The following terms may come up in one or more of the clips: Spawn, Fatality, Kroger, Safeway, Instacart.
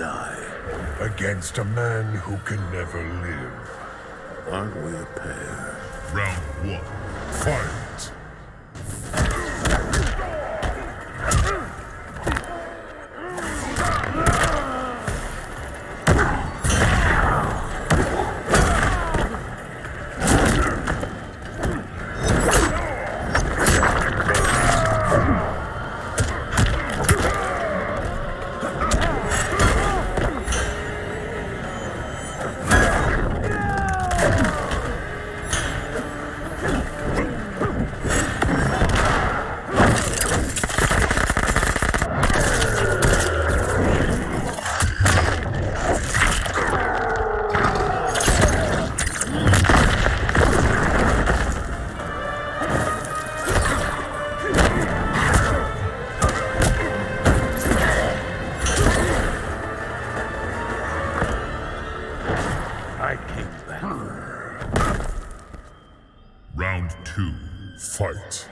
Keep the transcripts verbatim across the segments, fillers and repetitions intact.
die against a man who can never live. Aren't we a pair? Round one. Fight! Round two, fight.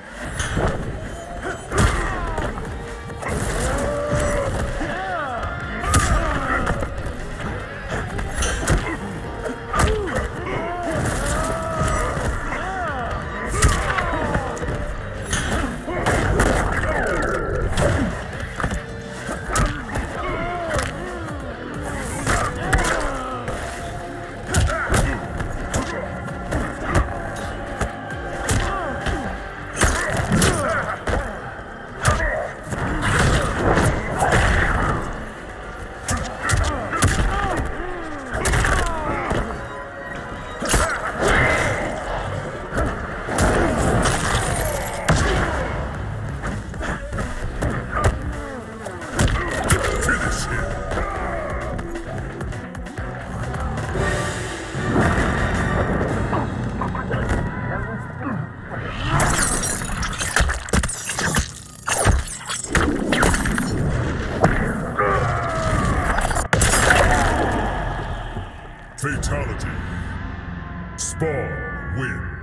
Fatality. Spawn wins.